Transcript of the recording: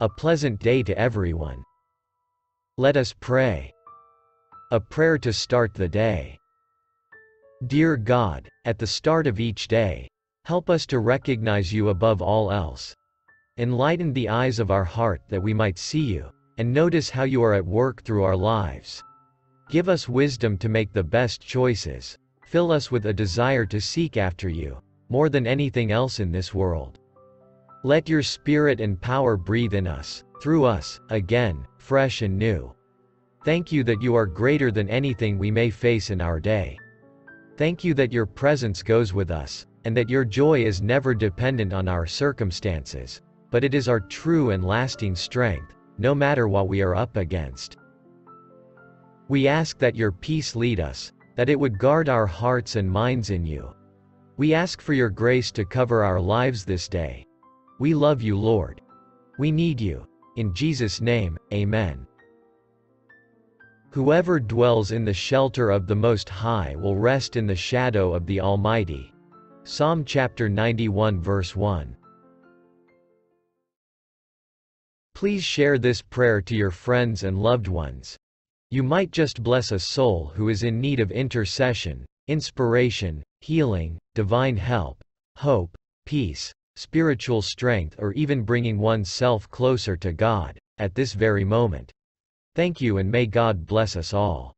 A pleasant day to everyone. Let us pray. A prayer to start the day. Dear God, at the start of each day, help us to recognize you above all else. Enlighten the eyes of our heart that we might see you, and notice how you are at work through our lives. Give us wisdom to make the best choices. Fill us with a desire to seek after you, more than anything else in this world. Let your spirit and power breathe in us, through us, again, fresh and new. Thank you that you are greater than anything we may face in our day. Thank you that your presence goes with us, and that your joy is never dependent on our circumstances, but it is our true and lasting strength, no matter what we are up against. We ask that your peace lead us, that it would guard our hearts and minds in you. We ask for your grace to cover our lives this day. We love you, Lord. We need you. In Jesus' name, amen. Whoever dwells in the shelter of the Most High will rest in the shadow of the Almighty. Psalm chapter 91 verse 1. Please share this prayer to your friends and loved ones. You might just bless a soul who is in need of intercession, inspiration, healing, divine help, hope, peace, spiritual strength, or even bringing oneself closer to God at this very moment. Thank you, and may God bless us all.